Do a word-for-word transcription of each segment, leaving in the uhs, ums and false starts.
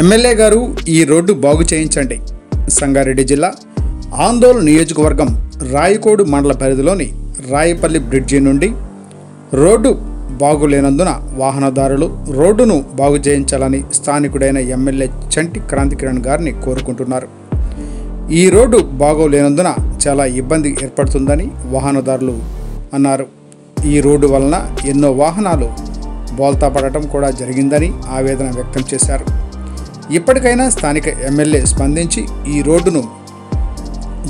MLA గారు ఈ road బాగు చేయించండి. సంగారెడ్డి జిల్లా ఆందోల్ నియోజకవర్గం రాయకోడు మండల పరిధిలోని రాయపల్లి బ్రిడ్జి నుండి రోడ్డు బాగులేనందున వాహనదారులు రోడ్డును బాగు చేయించాలని స్థానికుడైన ఎమ్మెల్యే చంటి క్రాంతి కిరణ్ గారిని కోరుకుంటున్నారు. ఈ రోడ్డు బాగోలేనందున చాలా ఇబ్బంది ఏర్పడుతుందని వాహనదారులు అన్నారు. ఈ రోడ్డు వలన ఎన్నో వాహనాలు బోల్తా పడటం కూడా జరిగిందని ఆవేదన వ్యక్తం చేశారు. ఇప్పటికైనా స్థానిక ఎమ్మెల్యే స్పందించి ఈ రోడ్డును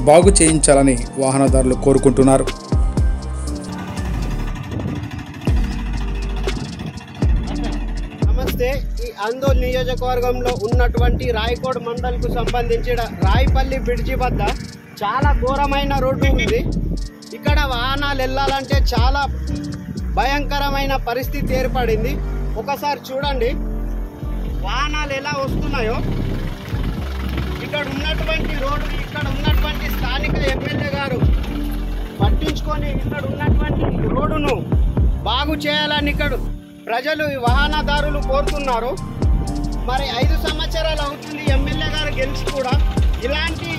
బాగు చేయించాలని వాహనదారులు కోరుకుంటున్నారు. నమస్తే. ఈ ఆందోల్ నియోజకవర్గంలో ఉన్నటువంటి రాయకోడ్ మండల్కు సంబంధించిన రాయపల్లి బ్రిడ్జి వద్ద చాలా ఘోరమైన రోడ్డు ఉంది. ఇక్కడ వాహనాలు వెళ్ళాలంటే చాలా భయంకరమైన పరిస్థితి ఏర్పడింది. ఒకసారి చూడండి వాహనాలు ఎలా వస్తున్నాయో. ఇక్కడ ఉన్నటువంటి రోడ్డు ఇక్కడ ఉన్నటువంటి స్థానిక ఎమ్మెల్యే గారు పట్టించుకొని ఇక్కడ ఉన్నటువంటి రోడ్డును బాగు చేయాలని ఇక్కడ ప్రజలు వాహనదారులు కోరుతున్నారు. మరి ఐదు సంవత్సరాలు అవుతుంది ఎమ్మెల్యే గారు గెలిచి కూడా ఇలాంటి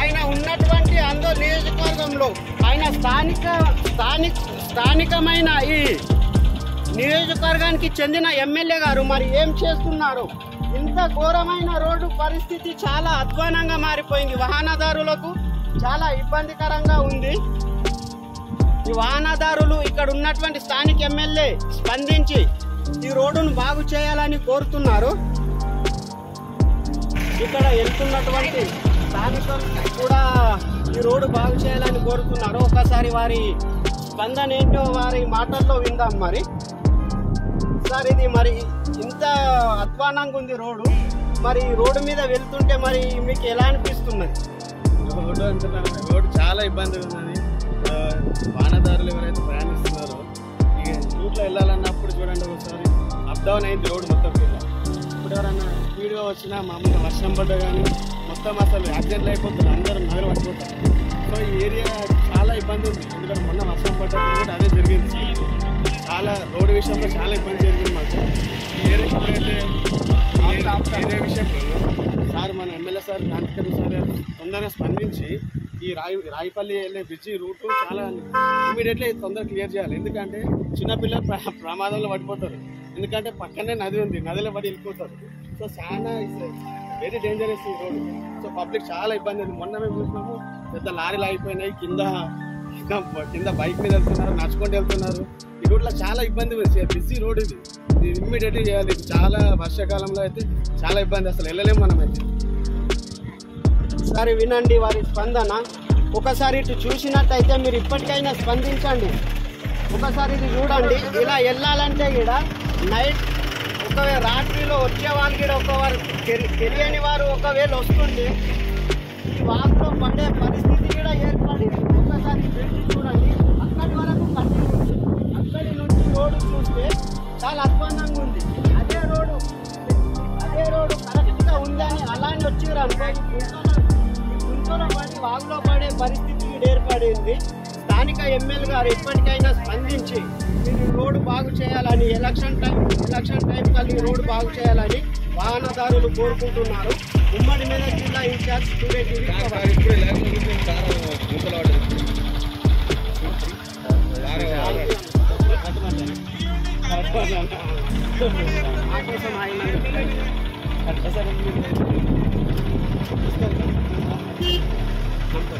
ఆయన ఉన్నటువంటి ఆందోళన నియోజకవర్గంలో ఆయన స్థానిక స్థానిక స్థానికమైన ఈ నియోజకవర్గానికి చెందిన ఎమ్మెల్యే గారు మరి ఏం చేస్తున్నారు? ఇంత ఘోరమైన రోడ్డు పరిస్థితి చాలా అధ్వానంగా మారిపోయింది. వాహనదారులకు చాలా ఇబ్బందికరంగా ఉంది. ఈ వాహనదారులు ఇక్కడ ఉన్నటువంటి స్థానిక ఎమ్మెల్యే స్పందించి ఈ రోడ్డును బాగు చేయాలని కోరుతున్నారు. ఇక్కడ వెళ్తున్నటువంటి స్థానికులు కూడా ఈ రోడ్డు బాగు చేయాలని కోరుతున్నారు. ఒకసారి వారి స్పందన ఏంటో వారి మాటల్లో విందాం. మరి సార్, ఇది మరి ఇంత అధ్వానంగా ఉంది రోడ్డు. మరి రోడ్డు మీద వెళ్తుంటే మరి మీకు ఎలా అనిపిస్తున్నది? రోడ్డు అంటున్నాను, రోడ్డు చాలా ఇబ్బందిగా ఉన్నది. వాహనదారులు ఎవరైతే ప్రయాణిస్తున్నారో ఇక రూట్లో వెళ్ళాలన్నప్పుడు చూడండి ఒకసారి అప్ డౌన్ అయింది రోడ్డు మొత్తం. ఇప్పుడు ఎవరైనా స్పీడ్గా వచ్చినా మామూలుగా వర్షం పడ్డా కానీ మొత్తం అసలు యాక్సిడెంట్లు అయిపోతుంది, అందరూ నగలు పడిపోతారు. సో ఈ ఏరియా చాలా ఇబ్బంది ఉంది. ఎందుకంటే మొన్న వర్షం పడ్డప్పుడు కూడా అదే జరిగింది. చాలా రోడ్డు విషయంలో చాలా ఇబ్బంది జరిగింది మాకు. ఏదైతే ఏరియా విషయంలో సార్ మన ఎమ్మెల్యే సార్ క్రాంతికరణ సార్ తొందరగా స్పందించి ఈ రాయి రాయిపల్లి వెళ్ళే బ్రిడ్జి రూట్ చాలా ఇమీడియట్లీ తొందరగా క్లియర్ చేయాలి. ఎందుకంటే చిన్నపిల్లలు ప్రమాదంలో పడిపోతారు. ఎందుకంటే పక్కనే నది ఉంది, నదిలో పడి వెళ్ళిపోతారు. సో చాలా వెరీ డేంజరస్ ఈ రోడ్డు. సో పబ్లిక్ చాలా ఇబ్బంది ఉంది. మొన్న మేము చూసినాము పెద్ద లారీలు ఆగిపోయినాయి, కింద కింద బైక్ మీద వెళ్తున్నారు, నడుచుకుంటూ వెళ్తున్నారు. ఈ రోడ్లో చాలా ఇబ్బంది వచ్చి బిజీ రోడ్ ఇది. ఇది ఇమ్మీడియట్గా చేయాలి. చాలా వర్షాకాలంలో అయితే చాలా ఇబ్బంది, అసలు వెళ్ళలేము మనమైతే. సరే, వినండి వారి స్పందన. ఒకసారి ఇటు చూసినట్టయితే మీరు ఇప్పటికైనా స్పందించండి. ఒకసారి ఇది చూడండి. ఇలా వెళ్ళాలంటే కూడా నైట్ ఒకవేళ రాత్రిలో వచ్చే వాళ్ళు కూడా ఒకవారు తెలియని వారు ఒకవేళ వస్తుంటే ఈ వాగులో పడే పరిస్థితి కూడా ఏర్పడింది. ఒకసారి వెళ్ళి చూడండి. అక్కడి వరకు కట్టి ఉంది. అక్కడి నుంచి రోడ్డు చూస్తే చాలా అధ్వానంగా ఉంది. అదే రోడ్డు అదే రోడ్డు కరెక్ట్గా ఉందని అలానే వచ్చారు అనుకోండి. గుంటూరు పడి వాగులో పడే పరిస్థితి ఏర్పడింది. స్థానిక ఎమ్మెల్యే గారు ఎప్పటికైనా స్పందించి మీరు రోడ్డు బాగు చేయాలని ఎలక్షన్ టైం ఎలక్షన్ టైం కలిగి రోడ్డు బాగు చేయాలని వాహనదారులు కోరుకుంటున్నారు. ఉమ్మడి మెదక్ జిల్లా ఇన్ఛార్జ్ టుడే టీవీ.